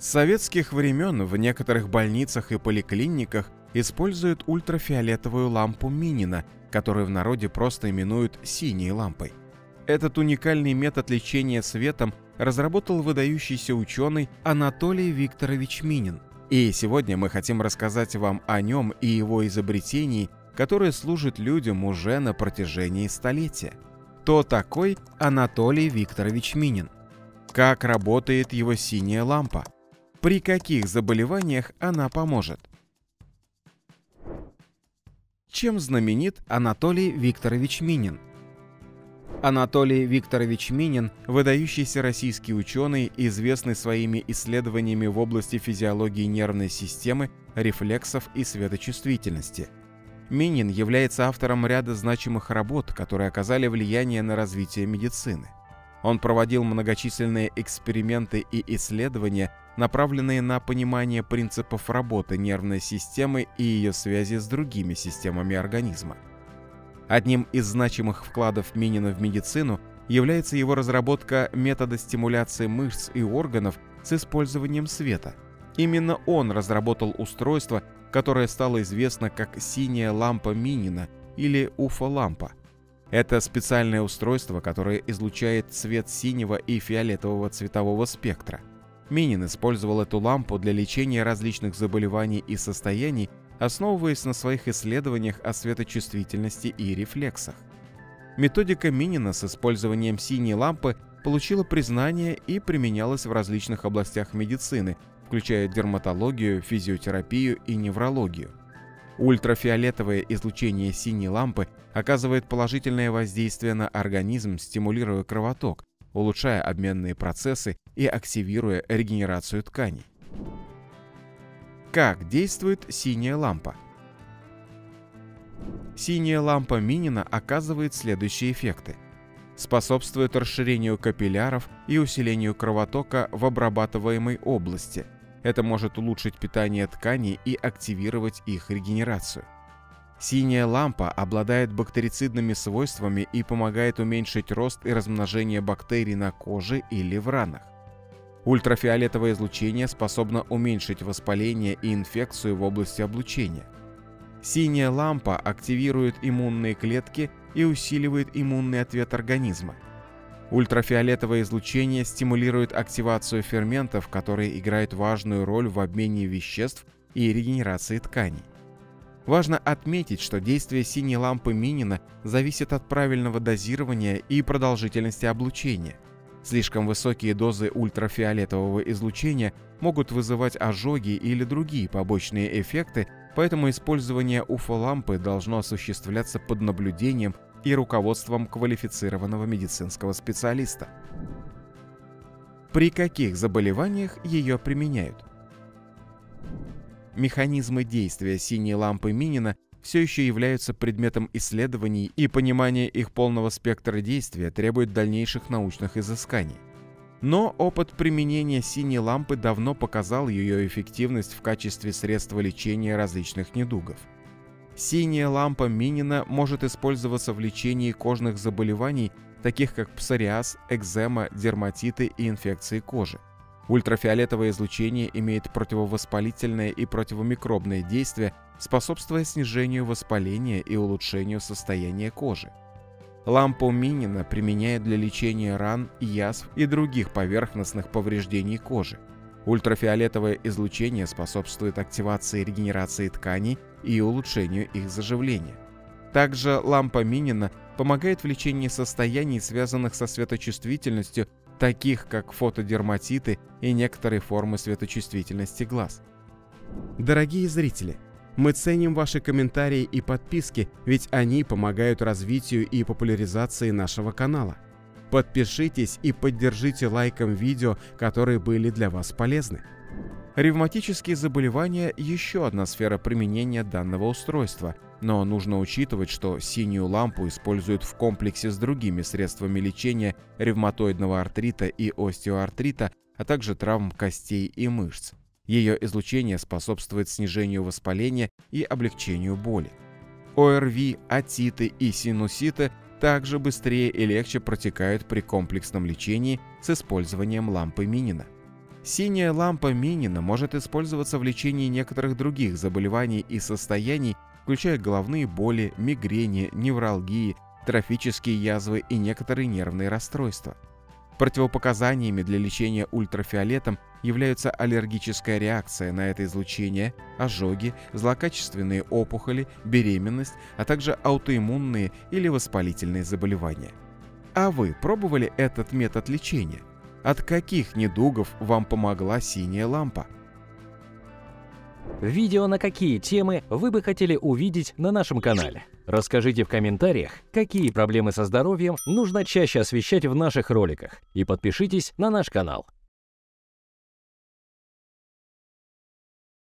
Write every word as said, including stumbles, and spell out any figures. С советских времен в некоторых больницах и поликлиниках используют ультрафиолетовую лампу Минина, которую в народе просто именуют «синей лампой». Этот уникальный метод лечения светом разработал выдающийся ученый Анатолий Викторович Минин. И сегодня мы хотим рассказать вам о нем и его изобретении, которое служит людям уже на протяжении столетия. Кто такой Анатолий Викторович Минин? Как работает его синяя лампа? При каких заболеваниях она поможет? Чем знаменит Анатолий Викторович Минин? Анатолий Викторович Минин – выдающийся российский ученый, известный своими исследованиями в области физиологии нервной системы, рефлексов и светочувствительности. Минин является автором ряда значимых работ, которые оказали влияние на развитие медицины. Он проводил многочисленные эксперименты и исследования, направленные на понимание принципов работы нервной системы и ее связи с другими системами организма. Одним из значимых вкладов Минина в медицину является его разработка метода стимуляции мышц и органов с использованием света. Именно он разработал устройство, которое стало известно как «синяя лампа Минина» или «уфа-лампа». Это специальное устройство, которое излучает цвет синего и фиолетового цветового спектра. Минин использовал эту лампу для лечения различных заболеваний и состояний, основываясь на своих исследованиях о светочувствительности и рефлексах. Методика Минина с использованием синей лампы получила признание и применялась в различных областях медицины, включая дерматологию, физиотерапию и неврологию. Ультрафиолетовое излучение синей лампы оказывает положительное воздействие на организм, стимулируя кровоток, улучшая обменные процессы и активируя регенерацию тканей. Как действует синяя лампа? Синяя лампа Минина оказывает следующие эффекты. Способствует расширению капилляров и усилению кровотока в обрабатываемой области. Это может улучшить питание тканей и активировать их регенерацию. Синяя лампа обладает бактерицидными свойствами и помогает уменьшить рост и размножение бактерий на коже или в ранах. Ультрафиолетовое излучение способно уменьшить воспаление и инфекцию в области облучения. Синяя лампа активирует иммунные клетки и усиливает иммунный ответ организма. Ультрафиолетовое излучение стимулирует активацию ферментов, которые играют важную роль в обмене веществ и регенерации тканей. Важно отметить, что действие синей лампы Минина зависит от правильного дозирования и продолжительности облучения. Слишком высокие дозы ультрафиолетового излучения могут вызывать ожоги или другие побочные эффекты, поэтому использование уфа-лампы должно осуществляться под наблюдением и руководством квалифицированного медицинского специалиста. При каких заболеваниях ее применяют? Механизмы действия синей лампы Минина все еще являются предметом исследований, и понимание их полного спектра действия требует дальнейших научных изысканий. Но опыт применения синей лампы давно показал ее эффективность в качестве средства лечения различных недугов. Синяя лампа Минина может использоваться в лечении кожных заболеваний, таких как псориаз, экзема, дерматиты и инфекции кожи. Ультрафиолетовое излучение имеет противовоспалительное и противомикробное действие, способствуя снижению воспаления и улучшению состояния кожи. Лампу Минина применяют для лечения ран, язв и других поверхностных повреждений кожи. Ультрафиолетовое излучение способствует активации и регенерации тканей и улучшению их заживления. Также лампа Минина помогает в лечении состояний, связанных со светочувствительностью, таких как фотодерматиты и некоторые формы светочувствительности глаз. Дорогие зрители! Мы ценим ваши комментарии и подписки, ведь они помогают развитию и популяризации нашего канала. Подпишитесь и поддержите лайком видео, которые были для вас полезны. Ревматические заболевания – еще одна сфера применения данного устройства, но нужно учитывать, что синюю лампу используют в комплексе с другими средствами лечения ревматоидного артрита и остеоартрита, а также травм костей и мышц. Ее излучение способствует снижению воспаления и облегчению боли. ОРВИ, отиты и синуситы также быстрее и легче протекают при комплексном лечении с использованием лампы Минина. Синяя лампа Минина может использоваться в лечении некоторых других заболеваний и состояний, включая головные боли, мигрени, невралгии, трофические язвы и некоторые нервные расстройства. Противопоказаниями для лечения ультрафиолетом являются аллергическая реакция на это излучение, ожоги, злокачественные опухоли, беременность, а также аутоиммунные или воспалительные заболевания. А вы пробовали этот метод лечения? От каких недугов вам помогла синяя лампа? Видео на какие темы вы бы хотели увидеть на нашем канале? Расскажите в комментариях, какие проблемы со здоровьем нужно чаще освещать в наших роликах, и подпишитесь на наш канал.